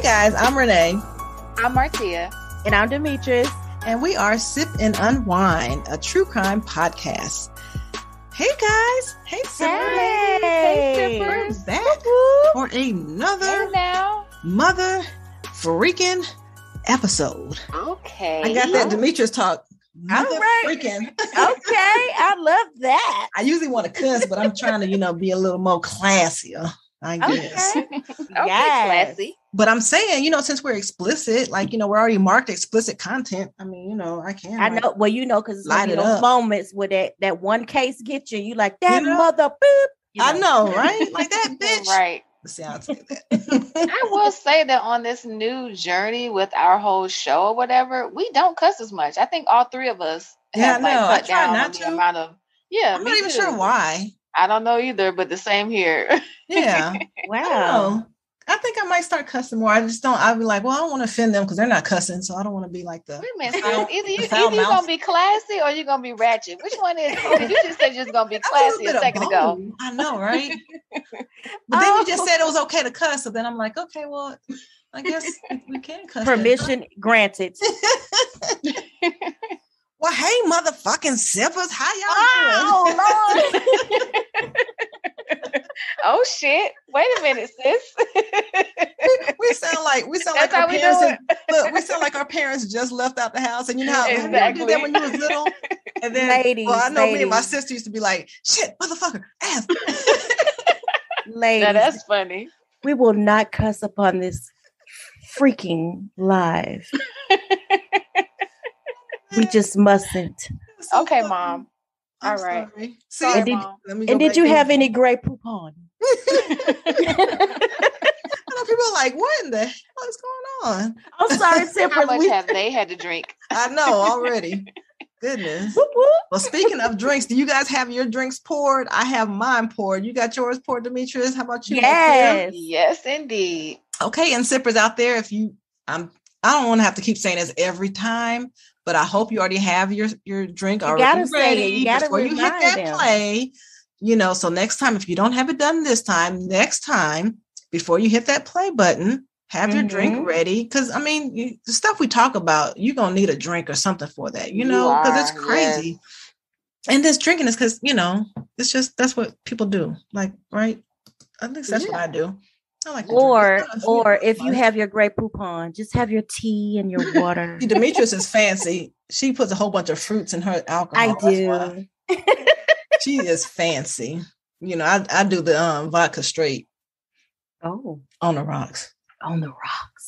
Hey guys, I'm Renee. I'm Marcia. And I'm Demetrius. And we are Sip and Unwind, a true crime podcast. Hey guys. Hey Sippers. Hey Sippers. We're back for another mother freaking episode. Okay. I got that Demetrius talk. Mother freaking. Okay. I love that. I usually want to cuss, but I'm trying to, be a little more classier. I guess. Okay, classy. But I'm saying, since we're explicit, we're already marked explicit content. I mean, I can't. I know. Well, because it's like those moments where that one case gets you. You like that mother boop. I know, right? Like that bitch. Right. See, I'll say that. I will say that on this new journey with our whole show or whatever, we don't cuss as much. I think all three of us have cut down on the amount of. Yeah, I'm not even sure why. I don't know either, but the same here. Yeah. Wow. I think I might start cussing more. I just don't. I'll be like, I don't want to offend them because they're not cussing, so I don't want to be like the. Wait a minute. Either you're gonna be classy or you're gonna be ratchet. Which one is? You just said you're gonna be classy a second ago. I know, right? But then you just said it was okay to cuss, so then I'm like, okay, well, I guess we can cuss. Permission granted. Well, hey, motherfucking Sippers, how y'all doing? Oh, Lord. Oh, shit. Wait a minute, sis. We sound like our parents just left out the house. And exactly. You did that when you was little? And then, me and my sister used to be like, shit, motherfucker, ass. Ladies. Now, that's funny. We will not cuss upon this freaking live. We just mustn't. So okay, funny. Mom. All I'm right. Sorry. Sorry, did you have any gray poupon? I know people are like, what in the hell is going on? I'm sorry, Sippers. How much have they had to drink? I know already. Goodness. Whoop, whoop. Well, speaking of drinks, do you guys have your drinks poured? I have mine poured. You got yours poured, Demetrius? How about you? Yes. Yes, indeed. Okay, and Sippers out there, if you, I don't want to have to keep saying this every time, but I hope you already have your drink already ready before you hit that play. So next time, if you don't have it done this time, next time, before you hit that play button, have your drink ready. Because, the stuff we talk about, you're going to need a drink or something for that, because it's crazy. Yes. And this drinking is because, it's just, that's what people do. Like, right? At least that's what I do. I like or if you have your gray poupon, just have your tea and your water. Demetrius is fancy. She puts a whole bunch of fruits in her alcohol. I do. She is fancy. I do the vodka straight. Oh, on the rocks. On the rocks.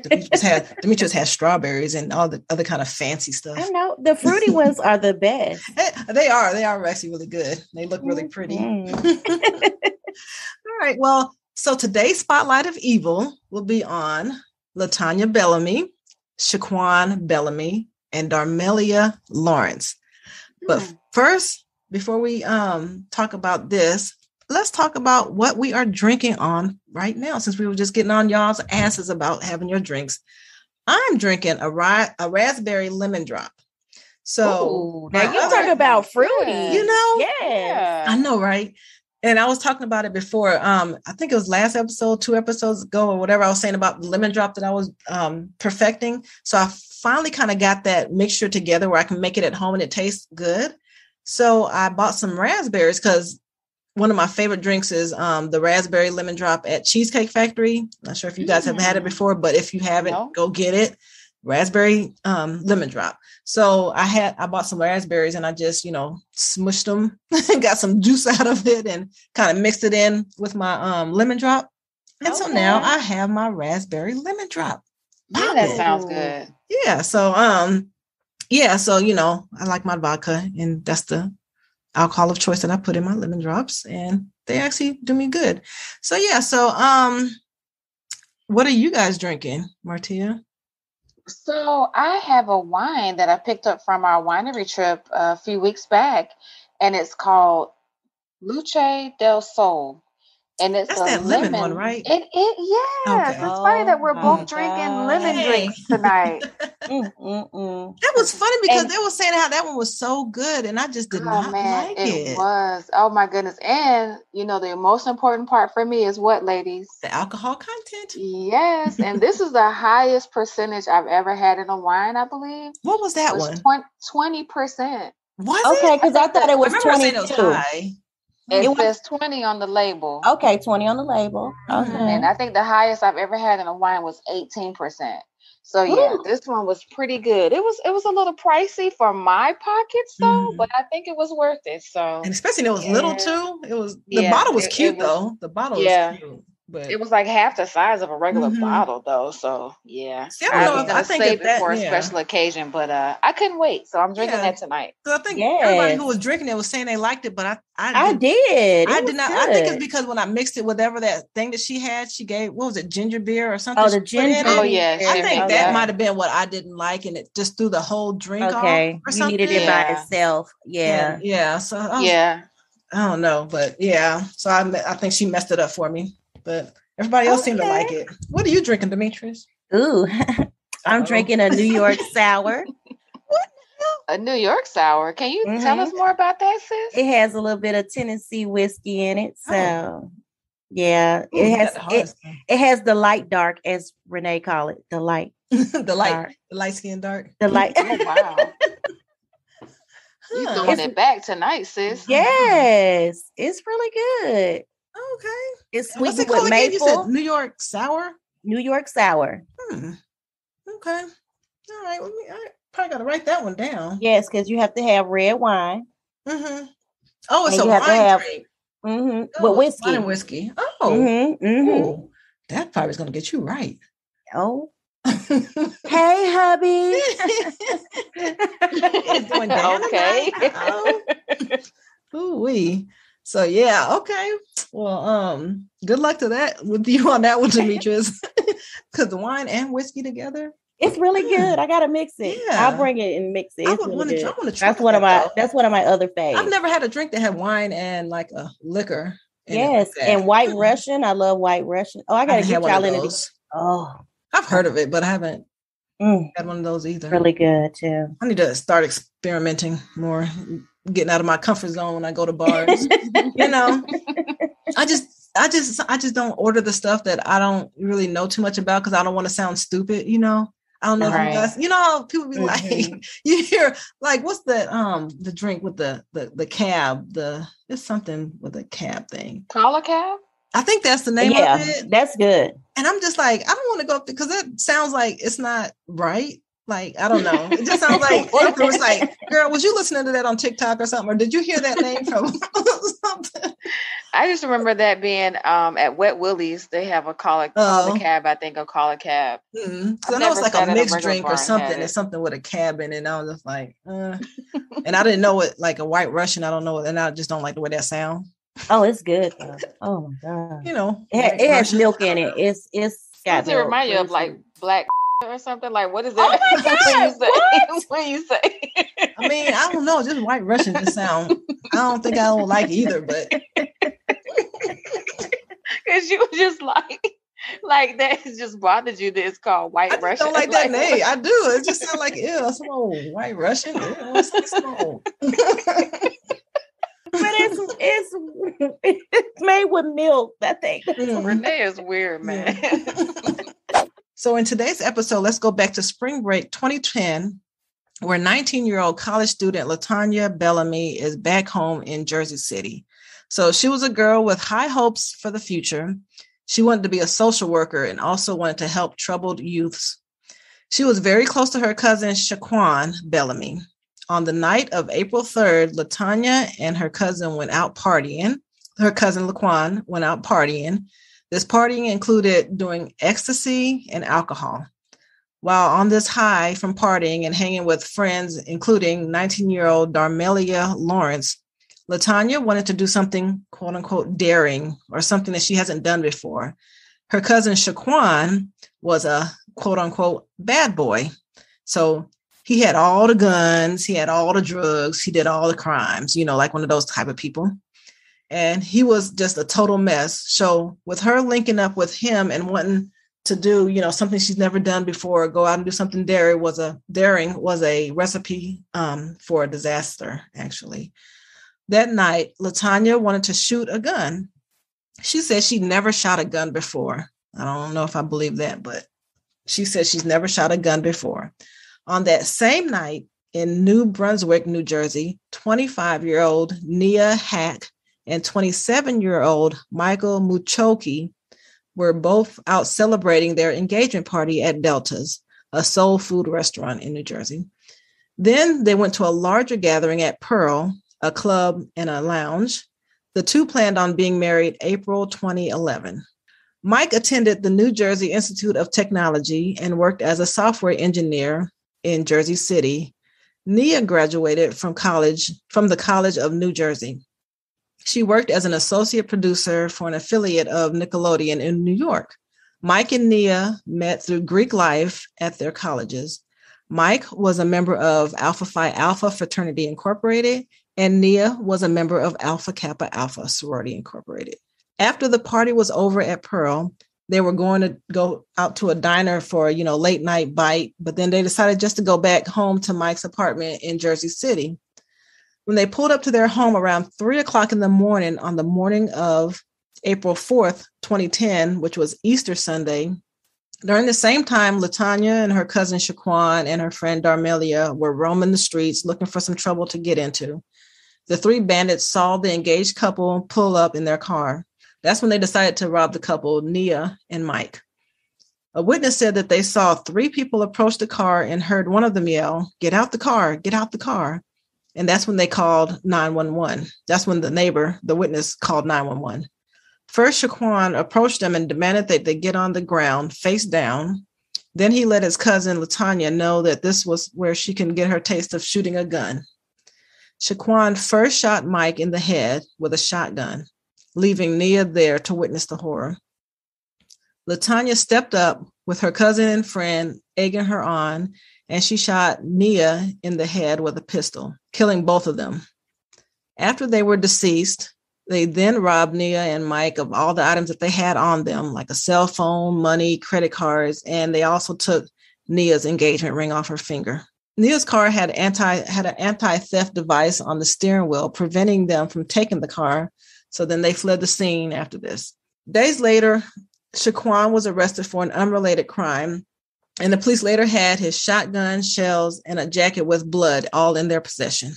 Demetrius has strawberries and all the other kind of fancy stuff. I know the fruity ones are the best. They are. They are actually really good. They look really pretty. Mm-hmm. All right. Well. So today's Spotlight of Evil will be on LaTanya Bellamy, Shaquan Bellamy, and Darmelia Lawrence. But first, before we talk about this, let's talk about what we are drinking on right now, since we were just getting on y'all's asses about having your drinks. I'm drinking a raspberry lemon drop. So now you talk about fruity, Yeah, I know, right? And I was talking about it before. I think it was last episode, 2 episodes ago, or whatever I was saying about the lemon drop that I was perfecting. So I finally kind of got that mixture together where I can make it at home and it tastes good. So I bought some raspberries because one of my favorite drinks is the raspberry lemon drop at Cheesecake Factory. Not sure if you guys have had it before, but if you haven't, go get it. Raspberry lemon drop. So I bought some raspberries and I just, smushed them and got some juice out of it and kind of mixed it in with my lemon drop. And so now I have my raspberry lemon drop. Yeah, that sounds good. Yeah. So, I like my vodka and that's the alcohol of choice that I put in my lemon drops and they actually do me good. So, yeah. So, what are you guys drinking, Martia? So I have a wine that I picked up from our winery trip a few weeks back, and it's called Luce del Sol, and that's that lemon one, right? It yes. Okay. It's funny that we're both drinking lemon drinks tonight. That was funny because they were saying how that one was so good, and I just did not like it. Was oh my goodness! And you know the most important part for me is what, ladies? The alcohol content. Yes, and this is the highest percentage I've ever had in a wine, I believe. What was that one? 20%. Was okay? Because I thought it was 22. It says 20 on the label. Okay, 20 on the label. Okay. And I think the highest I've ever had in a wine was 18%. So yeah, this one was pretty good. It was a little pricey for my pockets though, but I think it was worth it. So and especially it was little too. It was the bottle was cute though. The bottle was cute. But it was like half the size of a regular bottle though. So yeah. See, I think I saved it for a special occasion, but I couldn't wait. So I'm drinking that tonight. So I think everybody who was drinking it was saying they liked it, but I did not. Good. I think it's because when I mixed it with whatever that thing that she had, she gave, what was it? Ginger beer or something? Oh, the ginger. Oh yeah. I think that might've been what I didn't like. And it just threw the whole drink off or something. You needed it by itself. Yeah. Yeah. So I don't know, but yeah. So I think she messed it up for me. But everybody else seemed to like it. What are you drinking, Demetrius? Ooh, I'm drinking a New York sour. What? A New York sour? Can you tell us more about that, sis? It has a little bit of Tennessee whiskey in it. So, Ooh, it has the light dark, as Renee call it, the light. The light skin dark. The light. Oh, wow. You're throwing it back tonight, sis. Yes, it's really good. Okay. It's sweet with maple. You said New York sour? New York sour. Okay. All right. I probably got to write that one down. Yes, because you have to have red wine. Mm-hmm. Oh, it's a wine drink. Mm-hmm. Oh, with whiskey. Wine and whiskey. Oh. Mm-hmm. Mm-hmm. Ooh, that probably is going to get you right. Oh. Hey, hubby. It's doing down okay. Ooh-wee. So yeah, okay. Well, good luck to that with you on that one, Demetrius. Because the wine and whiskey together, it's really good. I gotta mix it. Yeah. I'll bring it and mix it. I want to try. That's one of my other faves. I've never had a drink that had wine and like a liquor. Yes, and White Russian. I love White Russian. Oh, I gotta get y'all into this. Oh, I've heard of it, but I haven't had one of those either. Really good too. I need to start experimenting more. Getting out of my comfort zone when I go to bars, you know. I just don't order the stuff that I don't really know too much about because I don't want to sound stupid, you know. I don't know, you know, people be like, you hear like, what's the drink with the cab? It's something with a cab thing. Call a cab. I think that's the name of it. That's good. And I'm just like, I don't want to go because it sounds like it's not right. Like, I don't know. It just sounds like, it was like, girl, was you listening to that on TikTok or something? Or did you hear that name from something? I just remember that being at Wet Willie's. They have a call a cab, I think, a call a cab. Mm-hmm. So I know it's like a mixed drink or something. It's something with a cab in it. And I was just like, And I didn't know it, like a White Russian. I don't know. And I just don't like the way that sounds. Oh, it's good. Oh, my God. You know. It has milk in it. It's got milk. Does it remind you of like black... or something? Like, what is that? Oh my God, when you say, I mean, I don't know, just White Russian just sound, I don't think I don't like either, but because you just like that just bothered you that it's called White Russian. I don't like that name. I do. It just sounds like, ew, that's an old White Russian. Ew, but it's made with milk, I think. Renee is weird, man. So in today's episode, let's go back to spring break 2010, where 19-year-old college student LaTanya Bellamy is back home in Jersey City. So she was a girl with high hopes for the future. She wanted to be a social worker and also wanted to help troubled youths. She was very close to her cousin, Shaquan Bellamy. On the night of April 3rd, LaTanya and her cousin went out partying. Her cousin, Laquan, went out partying. This partying included doing ecstasy and alcohol. While on this high from partying and hanging with friends, including 19-year-old Darmelia Lawrence, LaTanya wanted to do something, quote unquote, daring or something that she hasn't done before. Her cousin Shaquan was a, quote unquote, bad boy. So he had all the guns. He had all the drugs. He did all the crimes, you know, like one of those type of people. And he was just a total mess. So with her linking up with him and wanting to do, you know, something she's never done before, go out and do something daring was a recipe for a disaster, actually. That night, LaTanya wanted to shoot a gun. She said she never shot a gun before. I don't know if I believe that, but she said she's never shot a gun before. On that same night in New Brunswick, New Jersey, 25-year-old Nia Haqq and 27-year-old Michael Muchioki were both out celebrating their engagement party at Delta's, a soul food restaurant in New Jersey. Then they went to a larger gathering at Pearl, a club and a lounge. The two planned on being married April 2011. Mike attended the New Jersey Institute of Technology and worked as a software engineer in Jersey City. Nia graduated from the College of New Jersey. She worked as an associate producer for an affiliate of Nickelodeon in New York. Mike and Nia met through Greek life at their colleges. Mike was a member of Alpha Phi Alpha Fraternity Incorporated, and Nia was a member of Alpha Kappa Alpha Sorority Incorporated. After the party was over at Pearl, they were going to go out to a diner for, you know, late night bite, but then they decided just to go back home to Mike's apartment in Jersey City. When they pulled up to their home around 3:00 in the morning on the morning of April 4th, 2010, which was Easter Sunday, during the same time, LaTanya and her cousin Shaquan and her friend Darmelia were roaming the streets looking for some trouble to get into. The three bandits saw the engaged couple pull up in their car. That's when they decided to rob the couple, Nia and Mike. A witness said that they saw three people approach the car and heard one of them yell, "Get out the car, get out the car." And that's when they called 911. That's when the witness called 911. First, Shaquan approached them and demanded that they get on the ground, face down. Then he let his cousin, LaTanya, know that this was where she can get her taste of shooting a gun. Shaquan first shot Mike in the head with a shotgun, leaving Nia there to witness the horror. LaTanya stepped up with her cousin and friend egging her on, and she shot Nia in the head with a pistol, killing both of them. After they were deceased, they then robbed Nia and Mike of all the items that they had on them, like a cell phone, money, credit cards, and they also took Nia's engagement ring off her finger. Nia's car had an anti-theft device on the steering wheel, preventing them from taking the car, so then they fled the scene after this. Days later, Shaquan was arrested for an unrelated crime, and the police later had his shotgun, shells, and a jacket with blood all in their possession.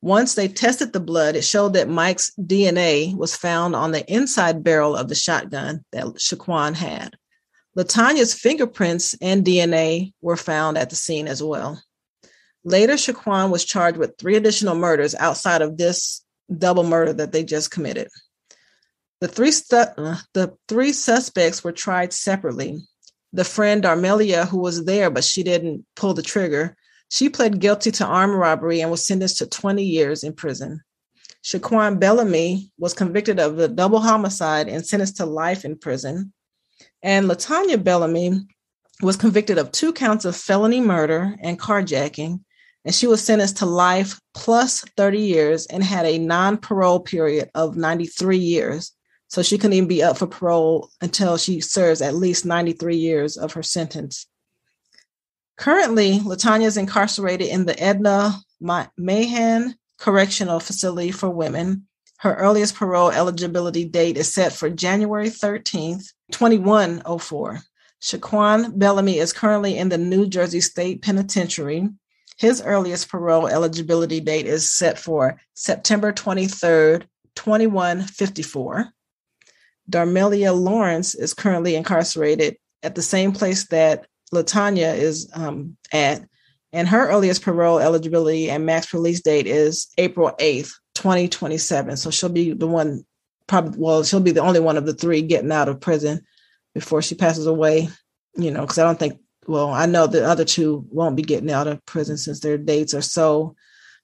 Once they tested the blood, it showed that Mike's DNA was found on the inside barrel of the shotgun that Shaquan had. LaTanya's fingerprints and DNA were found at the scene as well. Later, Shaquan was charged with 3 additional murders outside of this double murder that they just committed. The three suspects were tried separately. The friend Darmelia, who was there, but she didn't pull the trigger, she pled guilty to armed robbery and was sentenced to 20 years in prison. Shaquan Bellamy was convicted of a double homicide and sentenced to life in prison. And LaTanya Bellamy was convicted of 2 counts of felony murder and carjacking, and she was sentenced to life plus 30 years and had a non-parole period of 93 years. So she couldn't even be up for parole until she serves at least 93 years of her sentence. Currently, LaTanya is incarcerated in the Edna Mahan Correctional Facility for Women. Her earliest parole eligibility date is set for January 13th, 2104. Shaquan Bellamy is currently in the New Jersey State Penitentiary. His earliest parole eligibility date is set for September 23rd, 2154. Darmelia Lawrence is currently incarcerated at the same place that LaTanya is at, and her earliest parole eligibility and max release date is April 8th, 2027. So she'll be the one, she'll be the only one of the three getting out of prison before she passes away, you know, because I know the other two won't be getting out of prison since their dates are so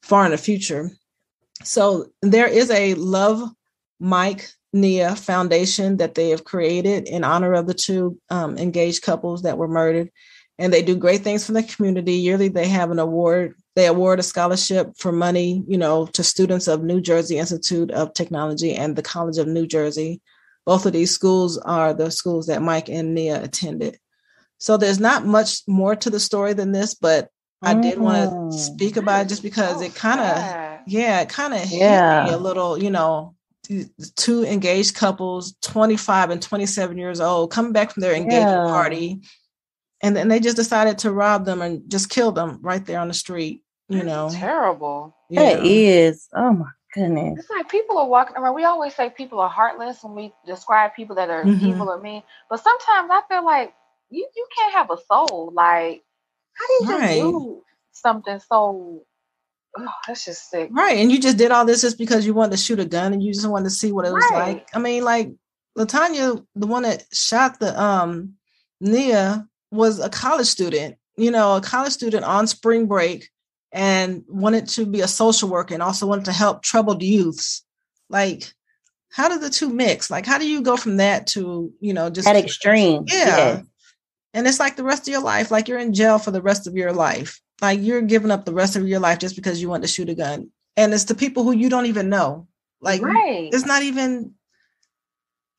far in the future. So there is a Love Mike Nia Foundation that they have created in honor of the 2 engaged couples that were murdered, and they do great things for the community. Yearly, they have an award. They award a scholarship for money, you know, to students of New Jersey Institute of Technology and the College of New Jersey. Both of these schools are the schools that Mike and Nia attended. So there's not much more to the story than this, but I did want to speak about it just because it kind of hit me a little, you know, two engaged couples, 25 and 27 years old, coming back from their engagement party. And then they just decided to rob them and just kill them right there on the street. You know, it's terrible. That is. Oh, my goodness. It's like people are walking around. We always say people are heartless when we describe people that are evil or mean. But sometimes I feel like you can't have a soul. Like, how do you just do something so... Oh, that's just sick. Right. And you just did all this just because you wanted to shoot a gun and you just wanted to see what it was like. I mean, like, LaTanya, the one that shot the Nia, was a college student, you know, a college student on spring break, and wanted to be a social worker and also wanted to help troubled youths. Like, how do the two mix? Like, how do you go from that to, you know, just that extreme? Yeah. And it's like the rest of your life, like you're in jail for the rest of your life. Like, you're giving up the rest of your life just because you want to shoot a gun. And it's the people who you don't even know. Like, it's not even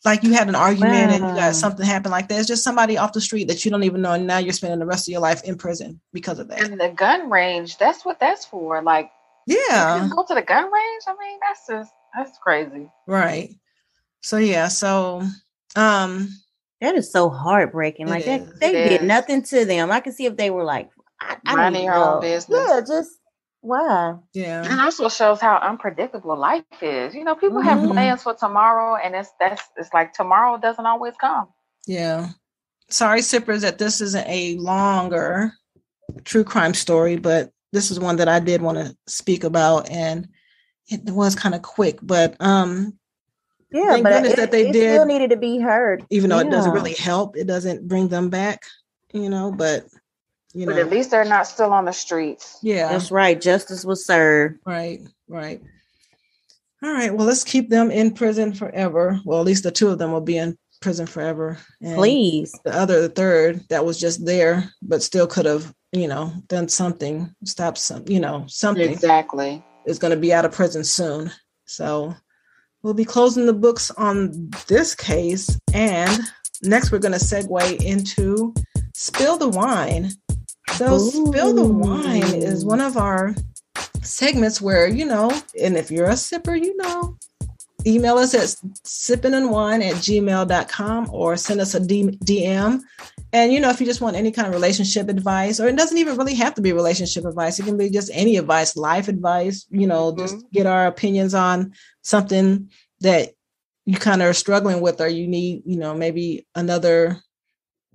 like you had an argument and you got something happen like that. It's just somebody off the street that you don't even know. And now you're spending the rest of your life in prison because of that. And the gun range, that's what that's for. Like, you can go to the gun range. I mean, that's crazy. Right. So, yeah. So, that is so heartbreaking. Like, they did nothing to them. I could see if they were like, I running her own business. Yeah, just wow. Yeah, and also shows how unpredictable life is. You know, people have plans for tomorrow, and it's like tomorrow doesn't always come. Yeah. Sorry, Sippers, that this isn't a longer true crime story, but this is one that I did want to speak about, and it was kind of quick, but yeah, but it still needed to be heard, even though it doesn't really help. It doesn't bring them back, you know, but. You know. But at least they're not still on the streets. Yeah, that's right. Justice was served. Right. All right. Well, let's keep them in prison forever. Well, at least the two of them will be in prison forever. And please. The third, that was just there, but still could have, you know, done something, stopped some, you know, something. Exactly. Is going to be out of prison soon. So we'll be closing the books on this case. And next, we're going to segue into Spill the Wine. So Spill the Wine is one of our segments where, you know, and if you're a sipper, you know, email us at sippingandwine@gmail.com or send us a DM. And, you know, if you just want any kind of relationship advice, or it doesn't even really have to be relationship advice. It can be just any advice, life advice, you know, just get our opinions on something that you kind of are struggling with, or you need, you know, maybe another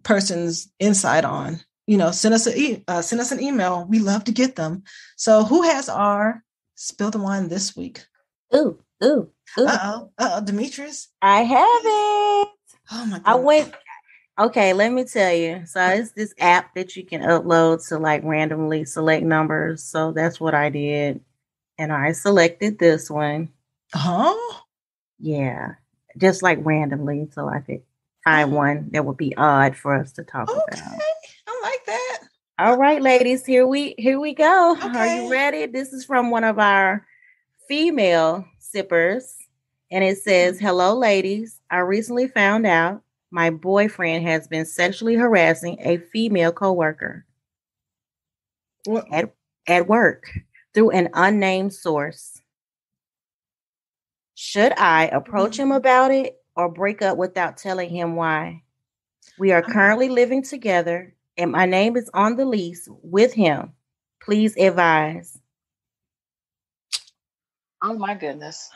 person's insight on. You know, send us an email. We love to get them. So, who has our Spill the Wine this week? Ooh. Uh-oh, Demetrius. I have it. Oh, my God. I went. Okay, let me tell you. So, it's this app that you can upload to, like, randomly select numbers. So, that's what I did. And I selected this one. Huh? Yeah. Just, like, randomly until I could find one that would be odd for us to talk about. That. All right, ladies, here we go. Okay. Are you ready? This is from one of our female sippers, and it says, "Hello, ladies. I recently found out my boyfriend has been sexually harassing a female coworker at work through an unnamed source. Should I approach him about it or break up without telling him why? We are currently living together, and my name is on the lease with him. Please advise." Oh, my goodness.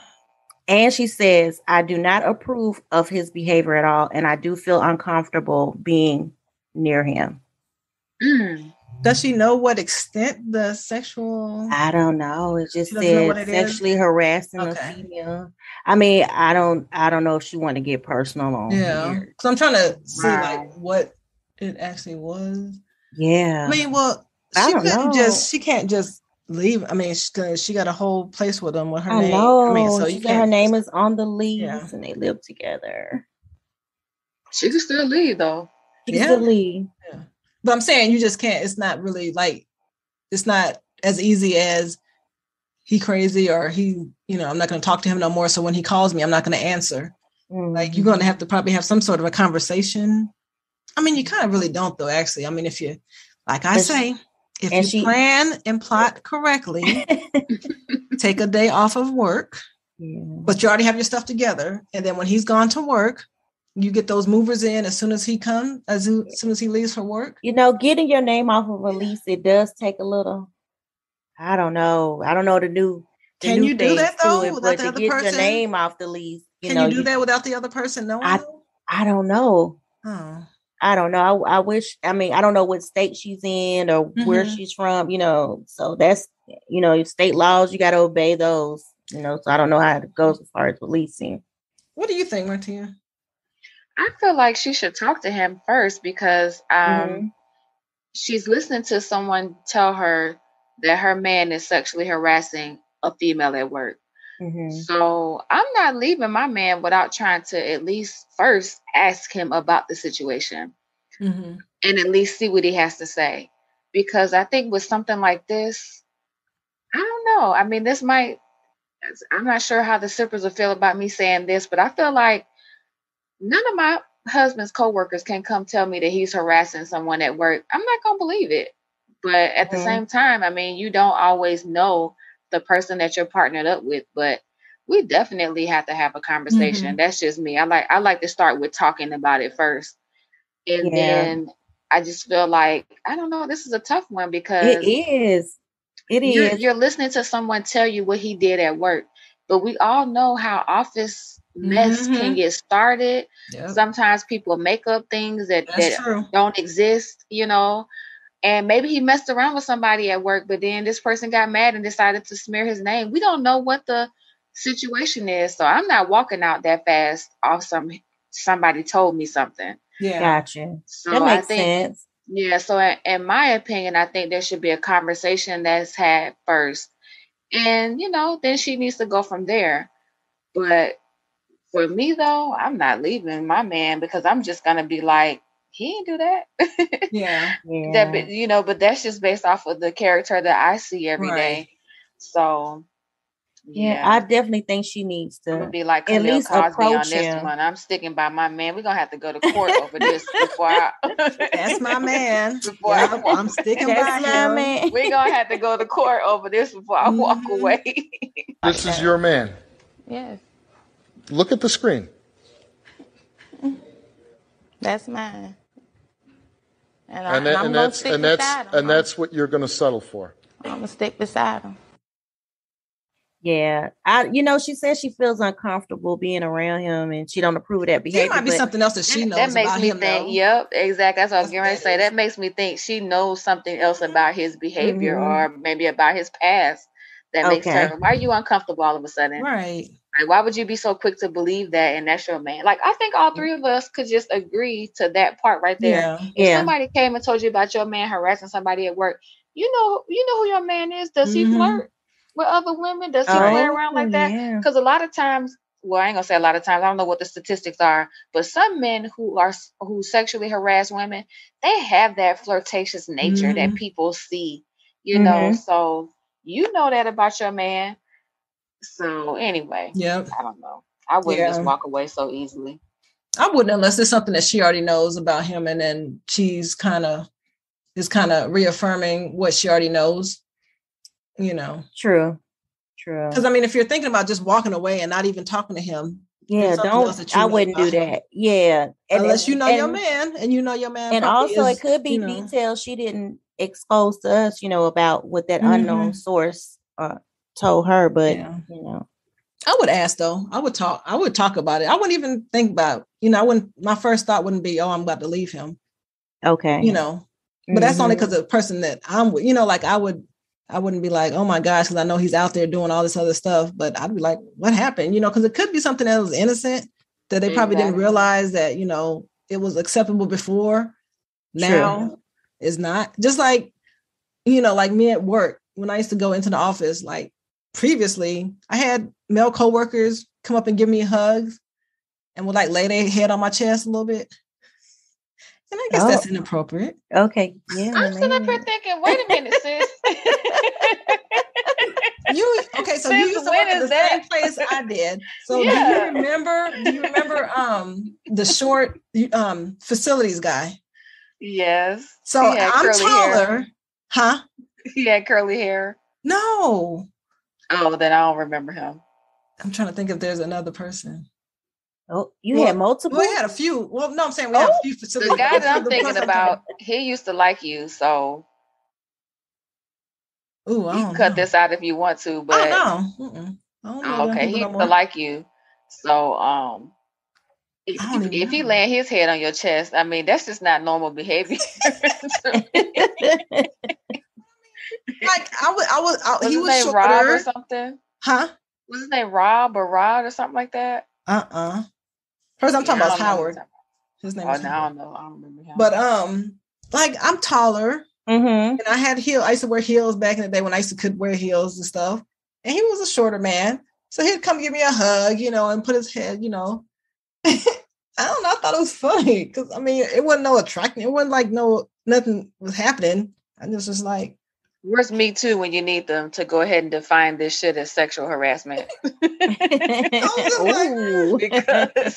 And she says, "I do not approve of his behavior at all, and I do feel uncomfortable being near him." Does she know what extent the sexual... I don't know. It just says sexually harassing a female. I mean, I don't know if she want to get personal on here. So I'm trying to see like what it actually was. Yeah. I mean, well, she can't just leave. I mean, she got a whole place with him with her name. I mean, so you can't, her name is on the lease and they live together. She can still leave though. She can still leave. Yeah. But I'm saying you just can't, it's not really like, it's not as easy as he crazy or he, you know, I'm not going to talk to him no more. So when he calls me, I'm not going to answer. Mm-hmm. Like, you're going to have to probably have some sort of a conversation. I mean, you kind of really don't, though, actually. I mean, if you, like I say, if you plan and plot correctly, take a day off of work, but you already have your stuff together. And then when he's gone to work, you get those movers in as soon as he comes, as soon as he leaves for work. You know, getting your name off of a lease, it does take a little, I don't know the new. Can you do that though? Without the other person? Your name off the lease. Can you do that without the other person knowing? I don't know. Oh. I don't know. I wish. I mean, I don't know what state she's in or where she's from. You know, so that's, you know, state laws. You got to obey those. You know, so I don't know how it goes as far as policing. What do you think, Martina? I feel like she should talk to him first because she's listening to someone tell her that her man is sexually harassing a female at work. Mm-hmm. So I'm not leaving my man without trying to at least first ask him about the situation and at least see what he has to say. Because I think with something like this, I don't know. I mean, I'm not sure how the sippers will feel about me saying this, but I feel like none of my husband's coworkers can come tell me that he's harassing someone at work. I'm not going to believe it. But at the same time, I mean, you don't always know the person that you're partnered up with, but we definitely have to have a conversation. That's just me. I like to start with talking about it first. And then I just feel like, I don't know, this is a tough one because it is. You're listening to someone tell you what he did at work, but we all know how office mess can get started. Yep. Sometimes people make up things that don't exist, you know. And maybe he messed around with somebody at work, but then this person got mad and decided to smear his name. We don't know what the situation is. So I'm not walking out that fast off somebody told me something. Yeah. Gotcha. So that makes sense. Yeah. So in my opinion, I think there should be a conversation that's had first. And, you know, then she needs to go from there. But for me, though, I'm not leaving my man because I'm just going to be like, he didn't do that. Yeah. That, you know, but that's just based off of the character that I see every day. So, yeah, I definitely think she needs to be like Khalil at least Cosby approach on this one. I'm sticking by my man. We're gonna have to go to court over this before I. That's my man. Before I'm sticking by my man. We're gonna have to go to court over this before I walk away. This is your man. Yes. Look at the screen. That's mine. And that's what you're going to settle for. I'm going to stick beside him. Yeah. She says she feels uncomfortable being around him and she don't approve of that behavior. There might be something else that she knows that makes about me him. Think, yep, exactly. That's what I was going to say. That makes me think she knows something else about his behavior or maybe about his past that makes her, why are you uncomfortable all of a sudden? Right. Like, why would you be so quick to believe that? And that's your man. Like, I think all three of us could just agree to that part right there. Yeah. If somebody came and told you about your man harassing somebody at work, you know who your man is. Does he flirt with other women? Does he play around like that? Because a lot of times, well, I ain't gonna say a lot of times. I don't know what the statistics are, but some men who sexually harass women, they have that flirtatious nature that people see. You know, so you know that about your man. So anyway, I don't know. I wouldn't just walk away so easily. I wouldn't unless there's something that she already knows about him, and then she's kind of reaffirming what she already knows. You know, true. Because I mean, if you're thinking about just walking away and not even talking to him, don't. I wouldn't do that. Him. Yeah, and unless your man, and you know your man, and also it could be details she didn't expose to us. You know about what that unknown source. Told her, but you know, I would ask though. I would talk about it. I wouldn't even think about, my first thought wouldn't be, oh, I'm about to leave him. Okay. You know, but that's only because the person that I'm with, like I wouldn't be like, oh my gosh, because I know he's out there doing all this other stuff, but I'd be like, what happened? Because it could be something that was innocent that they probably didn't realize that, it was acceptable before. Now it's not. Just like, like me at work, when I used to go into the office, like, previously, I had male coworkers come up and give me hugs and would lay their head on my chest a little bit. And I guess that's inappropriate. Okay. Yeah. I'm sitting up here thinking, wait a minute, sis. You okay? So you used to work at the same place I did. So yeah. Do you remember the short facilities guy? Yes. So I'm taller, huh? He had curly hair. No. Oh, then I don't remember him. I'm trying to think if there's another person. Oh, had multiple? Well, we had a few. Well, no, I'm saying we had a few facilities. The guy that I'm thinking about, he used to like you, so. Ooh, I don't know. Cut this out if you want to, but I don't know. Okay, he used to like you, so if he laying his head on your chest, I mean that's just not normal behavior. Like he was shorter. Rob or something, huh? Was his name Rob or Rod or something like that? First, I'm talking about Howard. His name. Oh, no, I don't know. I don't remember him. But like I'm taller. Mm-hmm. And I had heels. I used to wear heels back in the day when I used to could wear heels and stuff. And he was a shorter man. So he'd come give me a hug, you know, and put his head, you know. I don't know. I thought it was funny. Because, I mean, it wasn't no attraction. It wasn't like nothing was happening. I was just like. Where's me too when you need them to go ahead and define this shit as sexual harassment? I was just like, because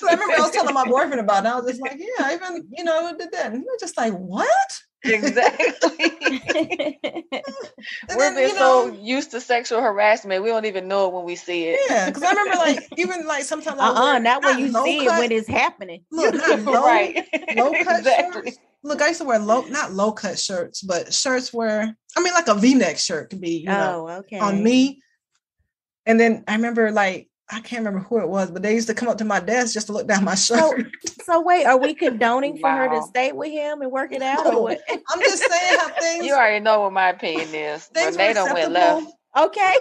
I remember I was telling my boyfriend about it. I was just like, yeah, I even, you know, I did that. And he was just like, what? Exactly. We've been so used to sexual harassment, we don't even know it when we see it. Yeah, because I remember like even like sometimes not when you see it when it's happening. Look, not low cut shirts. Look, I used to wear not low cut shirts, but shirts where I mean like a V-neck shirt could be, you know, on me. And then I remember like I can't remember who it was, but they used to come up to my desk just to look down my shirt. So wait, are we condoning for her to stay with him and work it out? No, or what? I'm just saying how things. You already know what my opinion is. Things were acceptable. Okay.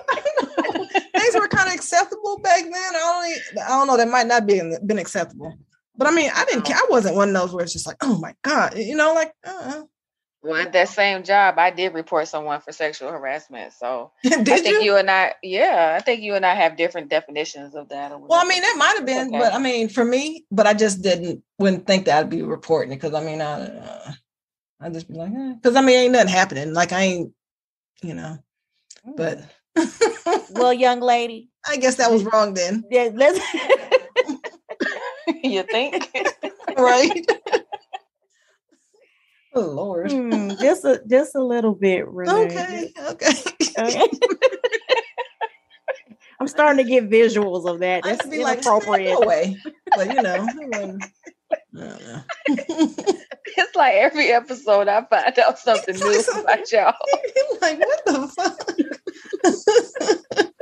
Things were kind of acceptable back then. I don't know. That might not be been acceptable. But I mean, I didn't care. I wasn't one of those where it's just like, oh my God, you know, like. Well, at that same job, I did report someone for sexual harassment. So I think you and I have different definitions of that. Well, I mean, that might have been, but I mean, for me, but I just wouldn't think that I'd be reporting it because I mean, I'd just be like, because I mean, ain't nothing happening. Like I ain't, you know, but. Well, young lady. I guess that was wrong then. Yeah, you think? Right. Oh Lord, just a little bit related. Okay. I'm starting to get visuals of that. That's inappropriate. Like, but you know, I don't know. It's like every episode I find out something new about y'all. Like what the fuck?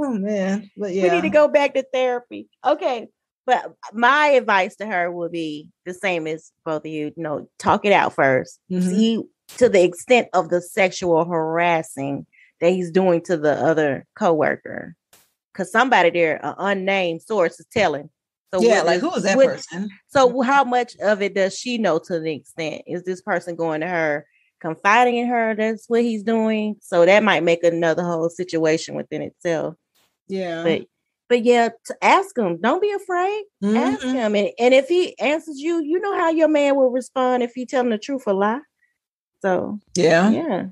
Oh man, but yeah, we need to go back to therapy. Okay. But my advice to her would be the same as both of you. You know, talk it out first. Mm-hmm. See to the extent of the sexual harassing that he's doing to the other coworker, because somebody there, an unnamed source, is telling. So who is that person? So how much of it does she know? To the extent is this person going to her, confiding in her? That's what he's doing. So that might make another whole situation within itself. Yeah. But yeah, to ask him. Don't be afraid. Mm-hmm. Ask him. And if he answers you, you know how your man will respond if you tell him the truth or lie. So yeah.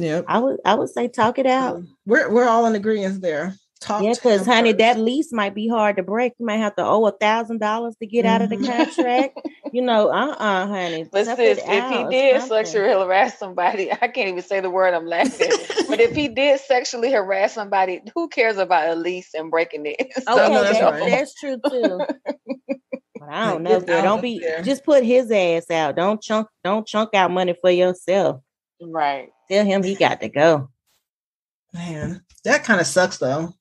I would say talk it out. We're all in agreement there. Talk to him. Because honey, that lease might be hard to break. You might have to owe $1,000 to get out of the contract. You know, honey. But sis, if he did sexually harass somebody, I can't even say the word, I'm laughing. But if he did sexually harass somebody, who cares about a lease and breaking it? Okay, that's true too. But I don't know. Just put his ass out. Don't chunk out money for yourself. Right. Tell him he got to go. Man, that kind of sucks though.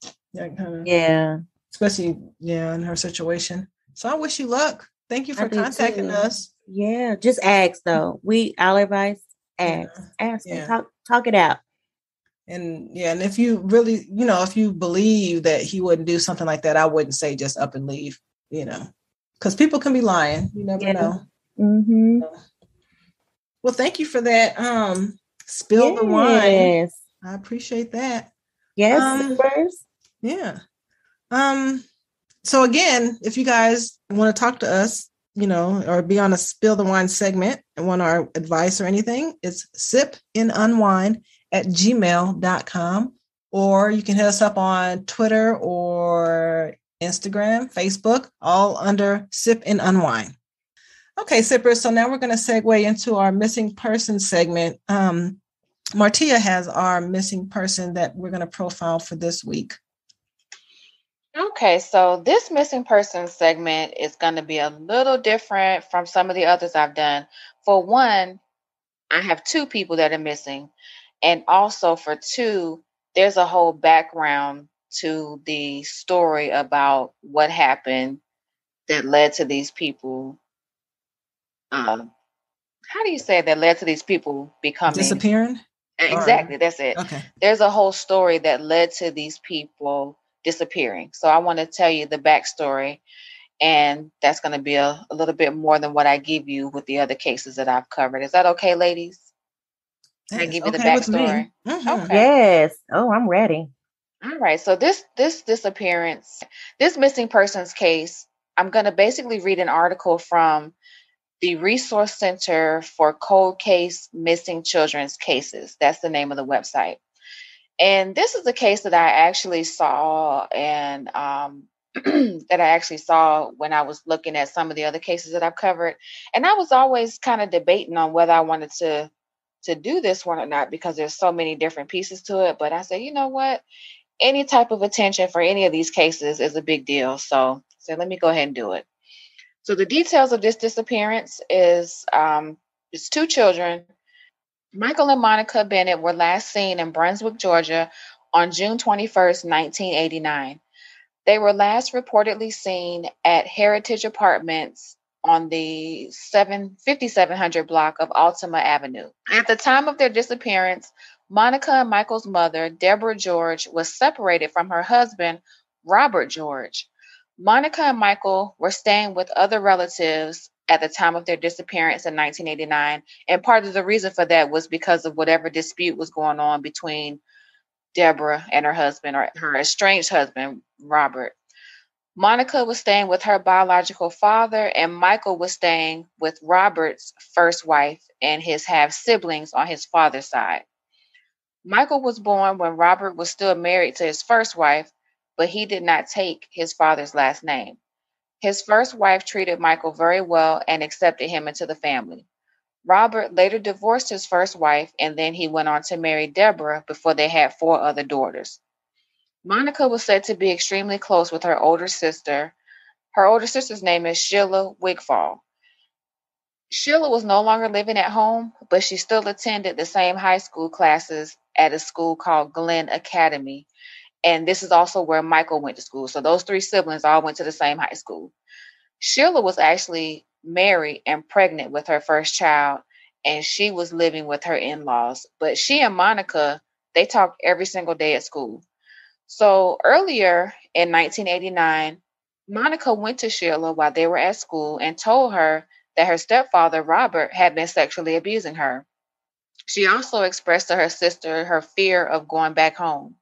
Especially in her situation. So I wish you luck. Thank you for contacting us. Yeah, just ask though. Our advice, ask, talk it out. And and if you really, you know, if you believe that he wouldn't do something like that, I wouldn't say just up and leave. You know, because people can be lying. You never know. Mm-hmm. Well, thank you for that. Spill the wine. Yes. I appreciate that. Yes. Yeah. So again, if you guys want to talk to us, you know, or be on a Spill the Wine segment and want our advice or anything, it's sipandunwind@gmail.com. or you can hit us up on Twitter or Instagram, Facebook, all under Sip and Unwind. Okay, Sippers, so now we're going to segue into our missing person segment. Martia has our missing person that we're going to profile for this week. Okay, so this missing person segment is going to be a little different from some of the others I've done. For one, I have two people that are missing. And also for two, there's a whole background to the story about what happened that led to these people. How do you say that led to these people becoming disappearing? Exactly. Or, that's it. Okay. There's a whole story that led to these people disappearing. So I want to tell you the backstory, and that's going to be a little bit more than what I give you with the other cases that I've covered. Is that okay, ladies? Can I give you the backstory? Mm-hmm. Okay. Yes. Oh, I'm ready. All right. So this disappearance, this missing persons case, I'm going to basically read an article from the Resource Center for Cold Case Missing Children's Cases. That's the name of the website. And this is a case that I actually saw and that I actually saw when I was looking at some of the other cases that I've covered. And I was always kind of debating on whether I wanted to do this one or not, because there's so many different pieces to it. But I said, you know what? Any type of attention for any of these cases is a big deal. So I said, let me go ahead and do it. So the details of this disappearance is it's two children. Michael and Monica Bennett were last seen in Brunswick, Georgia on June 21st, 1989. They were last reportedly seen at Heritage Apartments on the 5700 block of Altima Avenue. At the time of their disappearance, Monica and Michael's mother, Deborah George, was separated from her husband, Robert George. Monica and Michael were staying with other relatives at the time of their disappearance in 1989. And part of the reason for that was because of whatever dispute was going on between Deborah and her husband, or her estranged husband, Robert. Monica was staying with her biological father, and Michael was staying with Robert's first wife and his half-siblings on his father's side. Michael was born when Robert was still married to his first wife, but he did not take his father's last name. His first wife treated Michael very well and accepted him into the family. Robert later divorced his first wife, and then he went on to marry Deborah before they had four other daughters. Monica was said to be extremely close with her older sister. Her older sister's name is Sheila Wigfall. Sheila was no longer living at home, but she still attended the same high school classes at a school called Glynn Academy. And this is also where Michael went to school. So those three siblings all went to the same high school. Sheila was actually married and pregnant with her first child, and she was living with her in-laws. But she and Monica, they talked every single day at school. So earlier in 1989, Monica went to Sheila while they were at school and told her that her stepfather, Robert, had been sexually abusing her. She also expressed to her sister her fear of going back home.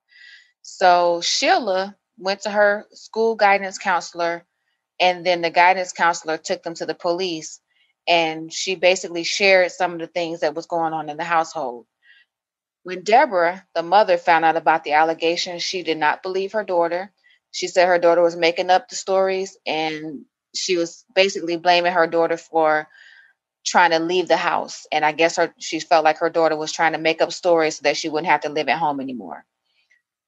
So Sheila went to her school guidance counselor, and then the guidance counselor took them to the police, and she basically shared some of the things that was going on in the household. When Deborah, the mother, found out about the allegations, she did not believe her daughter. She said her daughter was making up the stories, and she was basically blaming her daughter for trying to leave the house. And I guess she felt like her daughter was trying to make up stories so that she wouldn't have to live at home anymore.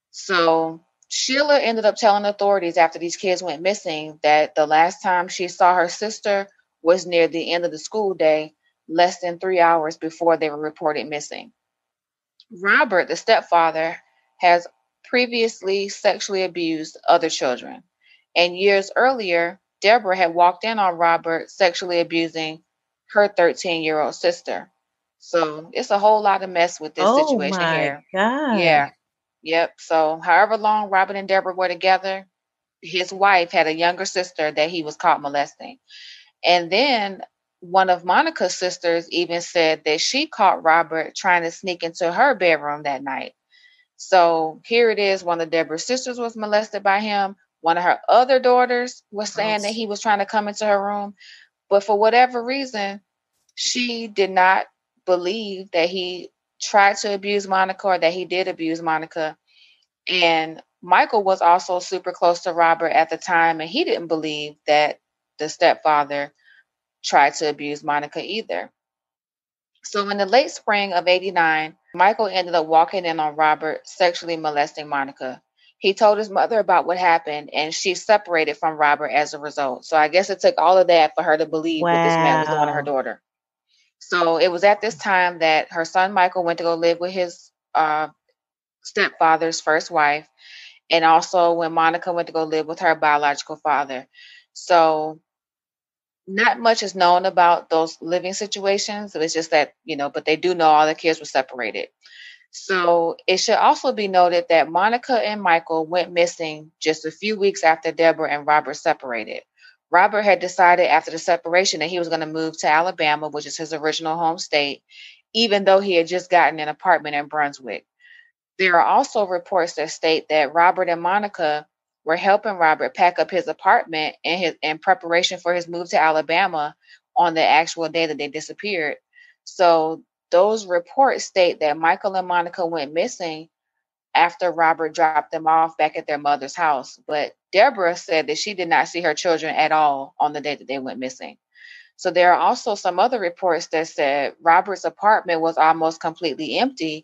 So Sheila ended up telling authorities after these kids went missing that the last time she saw her sister was near the end of the school day, less than 3 hours before they were reported missing. Robert, the stepfather, has previously sexually abused other children. And years earlier, Deborah had walked in on Robert sexually abusing her 13-year-old sister. So it's a whole lot of mess with this situation here. Oh, my God. Yeah. Yep. So however long Robert and Deborah were together, his wife had a younger sister that he was caught molesting. And then one of Monica's sisters even said that she caught Robert trying to sneak into her bedroom that night. So here it is. One of Deborah's sisters was molested by him. One of her other daughters was saying that he was trying to come into her room. But for whatever reason, she did not believe that he tried to abuse Monica, or that he did abuse Monica. And Michael was also super close to Robert at the time, and he didn't believe that the stepfather tried to abuse Monica either. So in the late spring of '89, Michael ended up walking in on Robert sexually molesting Monica. He told his mother about what happened, and she separated from Robert as a result. So I guess it took all of that for her to believe that this man was the one of her daughter. So it was at this time that her son Michael went to go live with his stepfather's first wife, and also when Monica went to go live with her biological father. So not much is known about those living situations. It's just that, but they do know all the kids were separated. So it should also be noted that Monica and Michael went missing just a few weeks after Deborah and Robert separated. Robert had decided after the separation that he was going to move to Alabama, which is his original home state, even though he had just gotten an apartment in Brunswick. There are also reports that state that Robert and Monica were helping Robert pack up his apartment in preparation for his move to Alabama on the actual day that they disappeared. So those reports state that Michael and Monica went missing after Robert dropped them off back at their mother's house. But Deborah said that she did not see her children at all on the day that they went missing. So there are also some other reports that said Robert's apartment was almost completely empty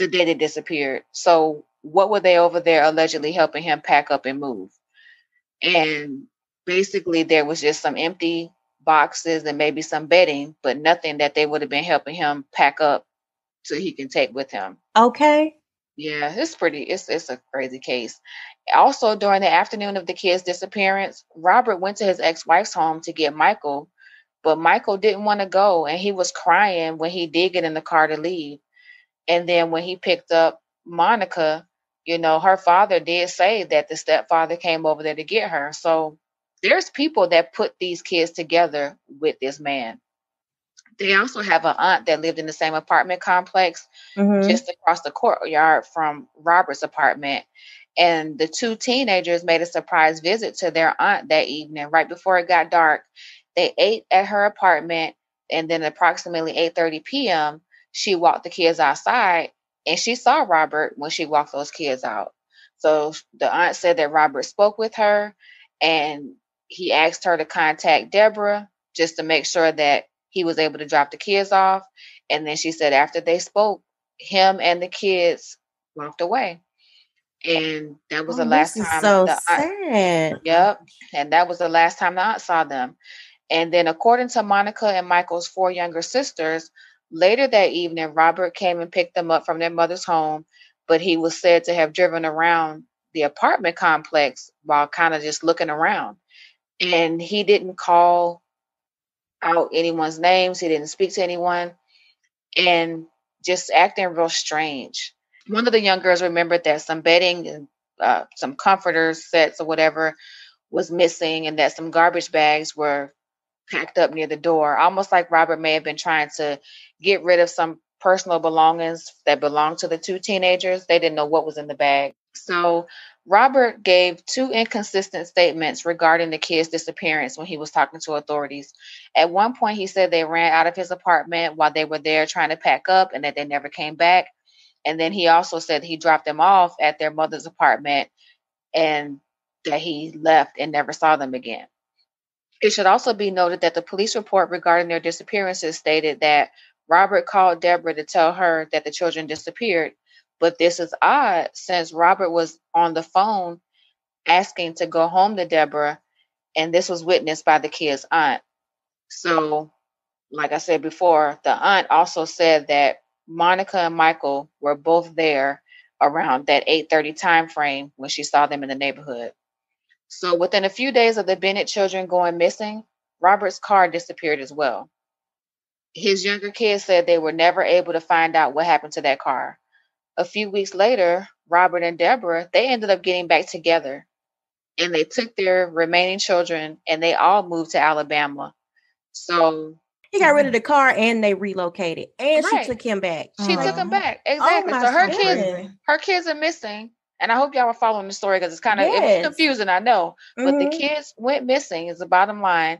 the day they disappeared. So what were they over there allegedly helping him pack up and move? And basically there was just some empty boxes and maybe some bedding, but nothing that they would have been helping him pack up so he can take with him. Okay. Yeah, it's a crazy case. Also, during the afternoon of the kids' disappearance, Robert went to his ex-wife's home to get Michael, but Michael didn't want to go, and he was crying when he did get in the car to leave. And then when he picked up Monica, her father did say that the stepfather came over there to get her. So there's people that put these kids together with this man. They also have an aunt that lived in the same apartment complex, mm-hmm. just across the courtyard from Robert's apartment. And the two teenagers made a surprise visit to their aunt that evening. Right before it got dark, they ate at her apartment. And then approximately 8:30 p.m., she walked the kids outside, and she saw Robert when she walked those kids out. So the aunt said that Robert spoke with her, and he asked her to contact Deborah just to make sure that he was able to drop the kids off. And then she said after they spoke, him and the kids walked away. And that was the last time. So the sad. Aunt, yep. And that was the last time the aunt saw them. And then according to Monica and Michael's four younger sisters, later that evening, Robert came and picked them up from their mother's home, but he was said to have driven around the apartment complex while kind of just looking around. And he didn't call out anyone's names. He didn't speak to anyone and just acting real strange. One of the young girls remembered that some bedding and some comforters, sets or whatever was missing, and that some garbage bags were packed up near the door, almost like Robert may have been trying to get rid of some personal belongings that belonged to the two teenagers. They didn't know what was in the bag. So Robert gave two inconsistent statements regarding the kids' disappearance when he was talking to authorities. At one point, he said they ran out of his apartment while they were there trying to pack up and that they never came back. And then he also said he dropped them off at their mother's apartment and that he left and never saw them again. It should also be noted that the police report regarding their disappearances stated that Robert called Deborah to tell her that the children disappeared. But this is odd since Robert was on the phone asking to go home to Deborah, and this was witnessed by the kid's aunt. So, like I said before, the aunt also said that Monica and Michael were both there around that 8:30 time frame when she saw them in the neighborhood. So within a few days of the Bennett children going missing, Robert's car disappeared as well. His younger kids said they were never able to find out what happened to that car. A few weeks later, Robert and Deborah, they ended up getting back together, and they took their remaining children and they all moved to Alabama. So he got rid of the car and they relocated, and right. She took him back. She took him back. Exactly. Oh, so her kids are missing. And I hope y'all are following the story because it's kind of confusing, I know. But the kids went missing is the bottom line.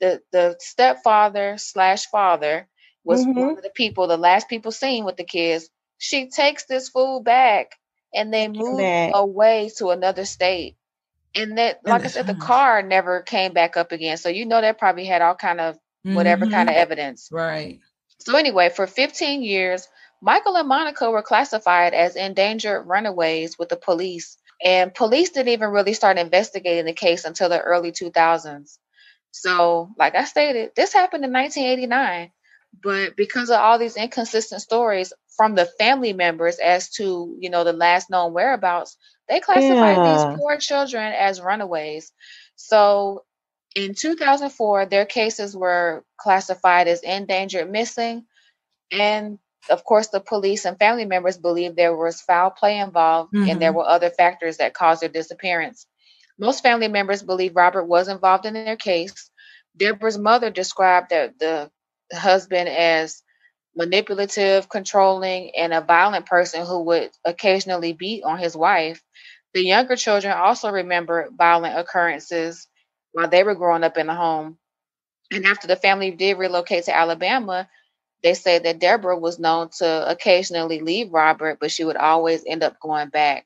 The stepfather/father was one of the last people seen with the kids. She takes this fool back and they moved away to another state. And that, like I said, the car never came back up again. So, you know, that probably had all kind of whatever kind of evidence. Right. So anyway, for 15 years, Michael and Monica were classified as endangered runaways with the police. And police didn't even really start investigating the case until the early 2000s. So, like I stated, this happened in 1989. But because of all these inconsistent stories from the family members as to, you know, the last known whereabouts, they classified these poor children as runaways. So in 2004, their cases were classified as endangered missing. And of course, the police and family members believed there was foul play involved and there were other factors that caused their disappearance. Most family members believe Robert was involved in their case. Deborah's mother described the husband as manipulative, controlling, and a violent person who would occasionally beat on his wife. The younger children also remember violent occurrences while they were growing up in the home. And after the family did relocate to Alabama, they said that Deborah was known to occasionally leave Robert, but she would always end up going back.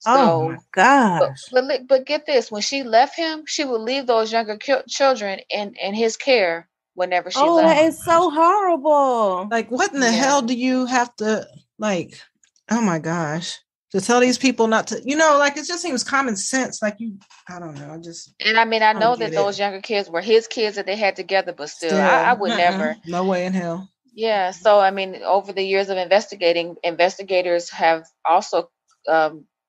So, oh my gosh. But get this, when she left him, she would leave those younger children in his care whenever she left. That is so horrible. Like, what in the hell do you have to, like, oh my gosh, to tell these people not to, you know, like, it just seems common sense. Like, you, I don't know, I just. And I mean, I know that those younger kids were his kids that they had together, but still, I would never. No way in hell. Yeah. So, I mean, over the years of investigating, investigators have also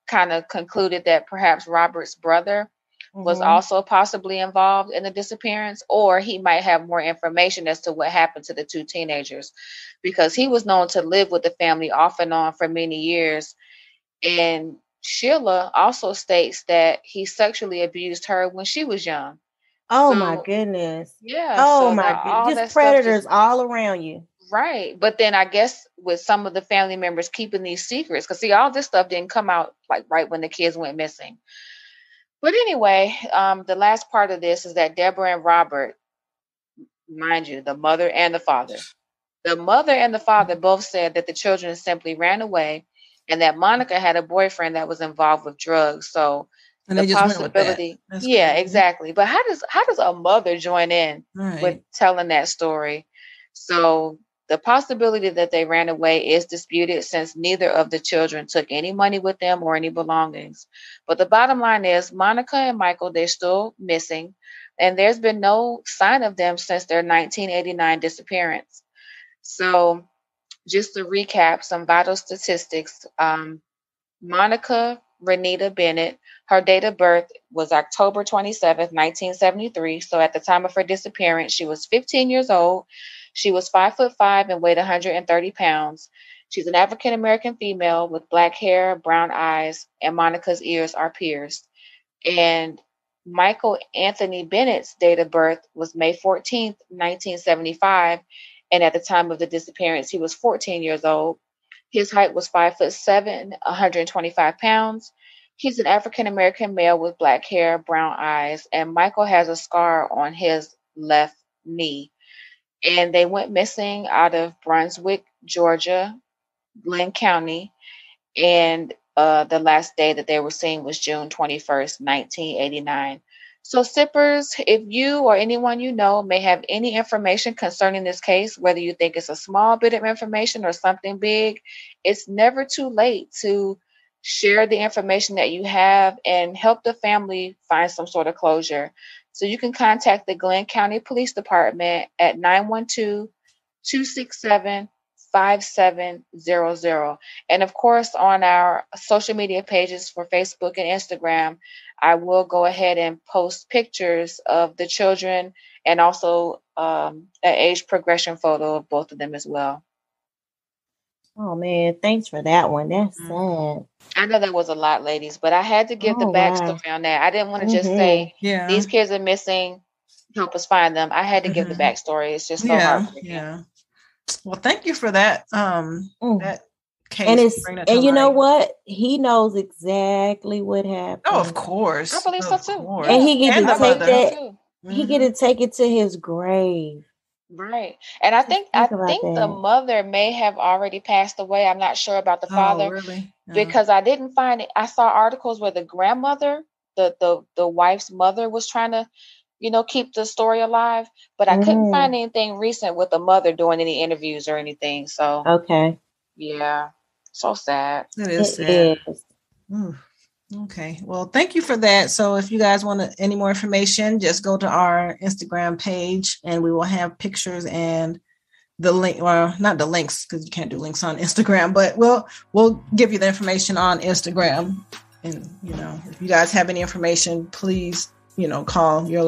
kind of concluded that perhaps Robert's brother was also possibly involved in the disappearance, or he might have more information as to what happened to the two teenagers, because he was known to live with the family off and on for many years. And Sheila also states that he sexually abused her when she was young. Oh, so, my goodness. Yeah. Oh, so my goodness. Just predators all around you. Right. But then I guess with some of the family members keeping these secrets, because see, all this stuff didn't come out like right when the kids went missing. But anyway, the last part of this is that Deborah and Robert, mind you, the mother and the father. The mother and the father both said that the children simply ran away and that Monica had a boyfriend that was involved with drugs. So and the they just possibility. Went with that. Yeah, crazy. Exactly. But how does a mother join in with telling that story? So the possibility that they ran away is disputed since neither of the children took any money with them or any belongings. But the bottom line is Monica and Michael, they're still missing, and there's been no sign of them since their 1989 disappearance. So just to recap some vital statistics, Monica Renita Bennett, her date of birth was October 27th, 1973. So at the time of her disappearance, she was 15 years old. She was 5'5" and weighed 130 pounds. She's an African-American female with black hair, brown eyes, and Monica's ears are pierced. And Michael Anthony Bennett's date of birth was May 14th, 1975. And at the time of the disappearance, he was 14 years old. His height was 5'7", 125 pounds. He's an African-American male with black hair, brown eyes, and Michael has a scar on his left knee. And they went missing out of Brunswick, Georgia, Glynn County. And the last day that they were seen was June 21st, 1989. So, Sippers, if you or anyone you know may have any information concerning this case, whether you think it's a small bit of information or something big, it's never too late to share the information that you have and help the family find some sort of closure. So you can contact the Glynn County Police Department at 912-267-5700. And of course, on our social media pages for Facebook and Instagram, I will go ahead and post pictures of the children and also an age progression photo of both of them as well. Oh, man, thanks for that one. That's sad. I know that was a lot, ladies, but I had to give the backstory on that. I didn't want to just say, these kids are missing, help us find them. I had to give the backstory. It's just so hard. Yeah. Well, thank you for that. That case. And, you know what? He knows exactly what happened. Oh, of course. I believe so, too. And he get to take it to his grave. Right. And I think the mother may have already passed away. I'm not sure about the father. Oh, really? No. Because I didn't find it. I saw articles where the grandmother, the wife's mother, was trying to, keep the story alive, but I couldn't find anything recent with the mother doing any interviews or anything. So, okay. Yeah. So sad. That is sad. Okay. Well, thank you for that. So if you guys want any more information, just go to our Instagram page and we will have pictures and the link, well, not the links because you can't do links on Instagram, but we'll give you the information on Instagram. And, if you guys have any information, please, call the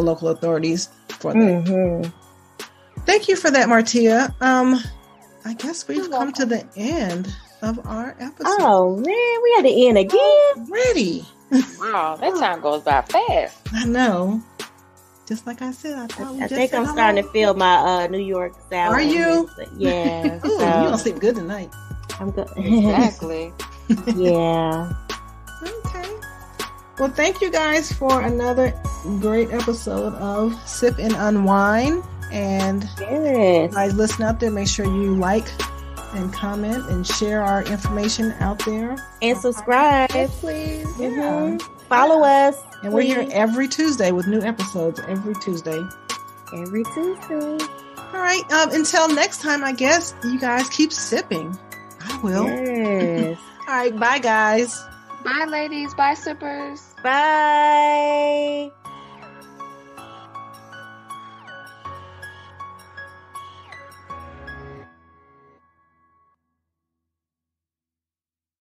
local authorities for that. Mm-hmm. Thank you for that, Martia. I guess we've come to the end of our episode. Oh man, we had to end again. Already. Wow, that time goes by fast. I know. Just like I said, I think I'm starting to feel my New York sound. Are you? Yeah. Ooh, so. You don't sleep good tonight. I'm good. Exactly. Yeah. Okay. Well, thank you guys for another great episode of Sip and Unwind. And yes. Guys, listen out there. Make sure you like and comment and share our information out there. And subscribe. Yes, please. Mm-hmm. Yeah. Follow us. And we're here every Tuesday with new episodes. Every Tuesday. Every Tuesday. All right. Until next time, I guess you guys keep sipping. I will. Yes. All right. Bye, guys. Bye, ladies. Bye, sippers. Bye.